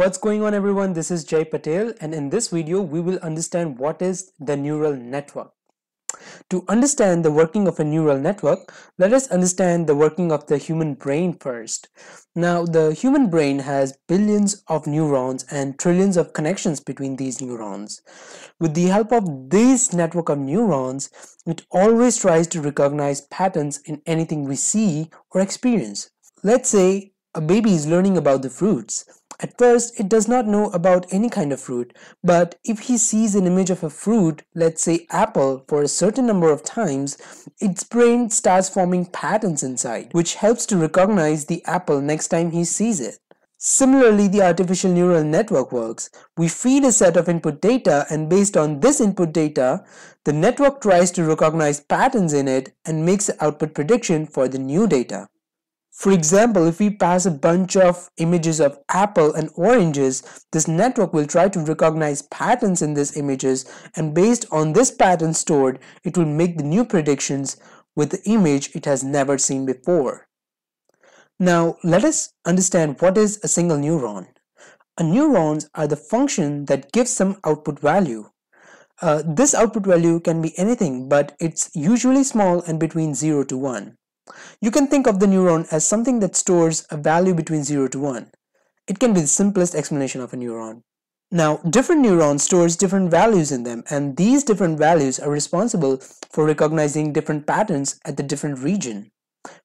What's going on, everyone? This is Jay Patel, and in this video we will understand what is the neural network. To understand the working of a neural network, let us understand the working of the human brain first. Now, the human brain has billions of neurons and trillions of connections between these neurons. With the help of this network of neurons, it always tries to recognize patterns in anything we see or experience. Let's say a baby is learning about the fruits. At first, it does not know about any kind of fruit, but if he sees an image of a fruit, let's say apple, for a certain number of times, its brain starts forming patterns inside, which helps to recognize the apple next time he sees it. Similarly, the artificial neural network works. We feed a set of input data, and based on this input data, the network tries to recognize patterns in it and makes an output prediction for the new data. For example, if we pass a bunch of images of apple and oranges, this network will try to recognize patterns in these images, and based on this pattern stored, it will make the new predictions with the image it has never seen before. Now, let us understand what is a single neuron. Neurons are the function that gives some output value. This output value can be anything, but it's usually small and between 0 to 1. You can think of the neuron as something that stores a value between 0 to 1. It can be the simplest explanation of a neuron. Now, different neurons store different values in them, and these different values are responsible for recognizing different patterns at the different region.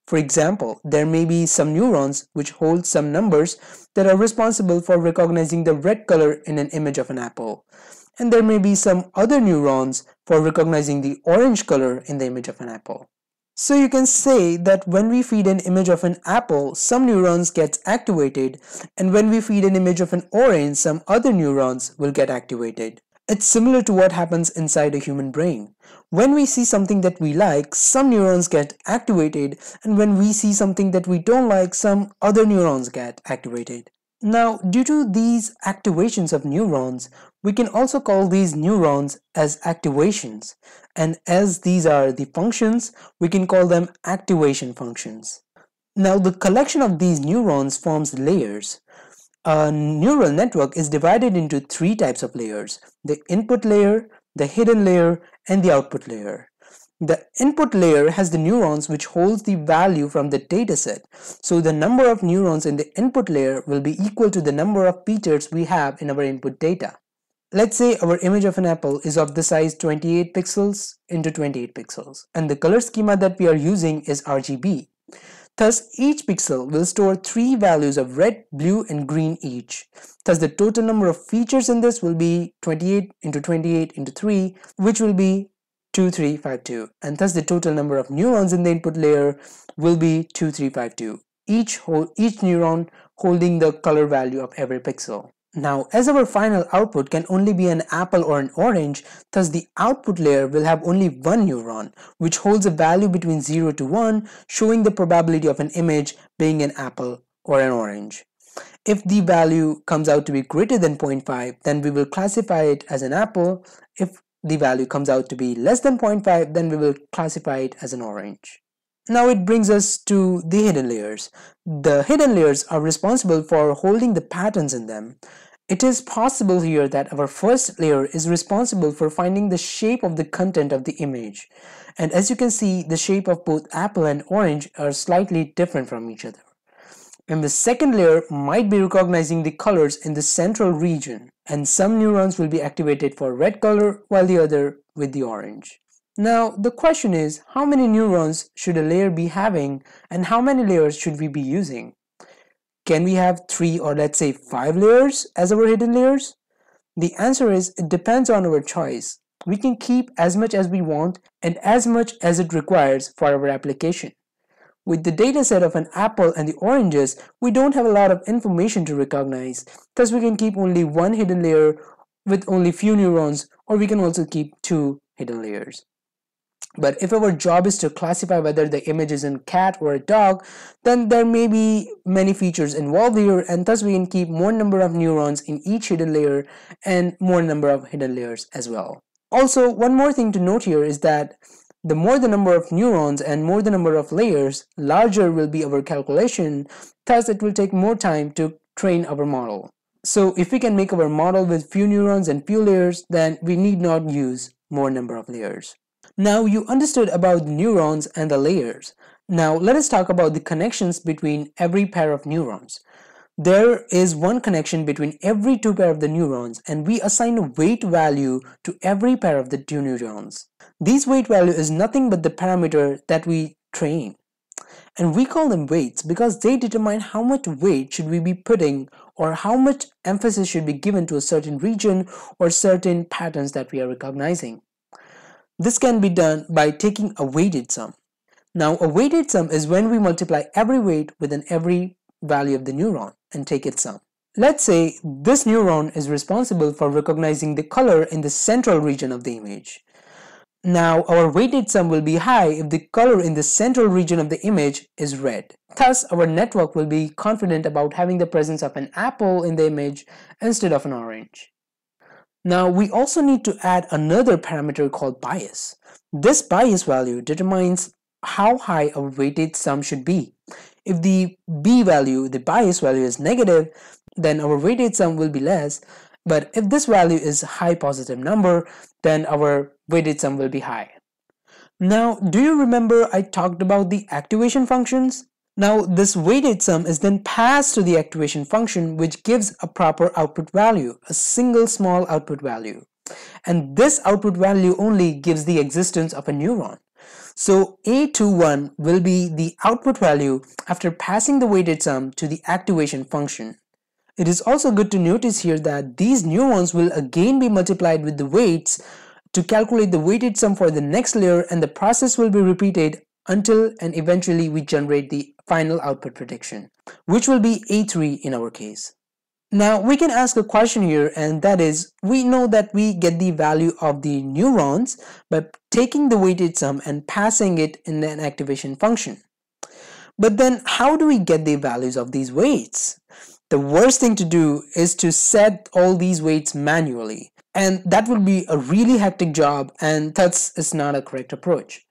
For example, there may be some neurons which hold some numbers that are responsible for recognizing the red color in an image of an apple, and there may be some other neurons for recognizing the orange color in the image of an apple. So you can say that when we feed an image of an apple, some neurons gets activated, and when we feed an image of an orange, some other neurons will get activated. It's similar to what happens inside a human brain. When we see something that we like, some neurons get activated, and when we see something that we don't like, some other neurons get activated. Now, due to these activations of neurons, we can also call these neurons as activations, and as these are the functions, we can call them activation functions. Now, the collection of these neurons forms layers. A neural network is divided into three types of layers: the input layer, the hidden layer, and the output layer. The input layer has the neurons which holds the value from the dataset. So the number of neurons in the input layer will be equal to the number of features we have in our input data. Let's say our image of an apple is of the size 28 pixels into 28 pixels, and the color schema that we are using is RGB. Thus, each pixel will store three values of red, blue, and green each. Thus, the total number of features in this will be 28 into 28 into 3, which will be 2352, and thus the total number of neurons in the input layer will be 2352, each neuron holding the color value of every pixel. Now, as our final output can only be an apple or an orange, thus the output layer will have only one neuron, which holds a value between 0 to 1, showing the probability of an image being an apple or an orange. If the value comes out to be greater than 0.5, then we will classify it as an apple. If the value comes out to be less than 0.5, then we will classify it as an orange. Now it brings us to the hidden layers. The hidden layers are responsible for holding the patterns in them. It is possible here that our first layer is responsible for finding the shape of the content of the image. And as you can see, the shape of both apple and orange are slightly different from each other. And the second layer might be recognizing the colors in the central region, and some neurons will be activated for red color while the other with the orange. Now the question is, how many neurons should a layer be having, and how many layers should we be using? Can we have 3 or let's say 5 layers as our hidden layers? The answer is, it depends on our choice. We can keep as much as we want and as much as it requires for our application. With the dataset of an apple and the oranges, we don't have a lot of information to recognize. Thus, we can keep only one hidden layer with only few neurons, or we can also keep 2 hidden layers. But if our job is to classify whether the image is a cat or a dog, then there may be many features involved here, and thus we can keep more number of neurons in each hidden layer and more number of hidden layers as well. Also, one more thing to note here is that the more the number of neurons and more the number of layers, larger will be our calculation, thus it will take more time to train our model. So if we can make our model with few neurons and few layers, then we need not use more number of layers. Now you understood about neurons and the layers. Now let us talk about the connections between every pair of neurons. There is one connection between every two pair of the neurons, and we assign a weight value to every pair of the two neurons. This weight value is nothing but the parameter that we train. And we call them weights because they determine how much weight should we be putting or how much emphasis should be given to a certain region or certain patterns that we are recognizing. This can be done by taking a weighted sum. Now a weighted sum is when we multiply every weight within every value of the neuron and take its sum. Let's say this neuron is responsible for recognizing the color in the central region of the image. Now our weighted sum will be high if the color in the central region of the image is red. Thus our network will be confident about having the presence of an apple in the image instead of an orange. Now we also need to add another parameter called bias. This bias value determines how high a weighted sum should be. If the B value, the bias value, is negative, then our weighted sum will be less, but if this value is a high positive number, then our weighted sum will be high. Now, do you remember I talked about the activation functions? Now, this weighted sum is then passed to the activation function, which gives a proper output value, a single small output value. And this output value only gives the existence of a neuron. So A21 will be the output value after passing the weighted sum to the activation function. It is also good to notice here that these neurons will again be multiplied with the weights to calculate the weighted sum for the next layer, and the process will be repeated until and eventually we generate the final output prediction, which will be A3 in our case. Now we can ask a question here, and that is, we know that we get the value of the neurons by taking the weighted sum and passing it in an activation function. But then how do we get the values of these weights? The worst thing to do is to set all these weights manually, and that would be a really hectic job, and thus it's not a correct approach.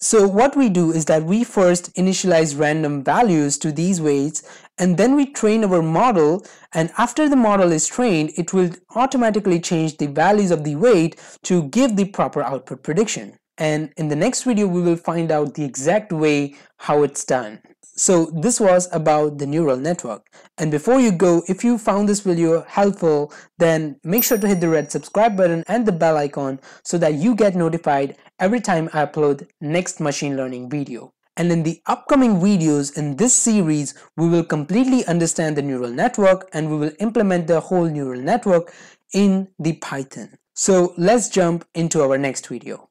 So what we do is that we first initialize random values to these weights, and then we train our model, and after the model is trained, it will automatically change the values of the weight to give the proper output prediction. And in the next video, we will find out the exact way how it's done. So this was about the neural network. And before you go, if you found this video helpful, then make sure to hit the red subscribe button and the bell icon so that you get notified every time I upload next machine learning video. And in the upcoming videos in this series, we will completely understand the neural network and we will implement the whole neural network in the Python. So let's jump into our next video.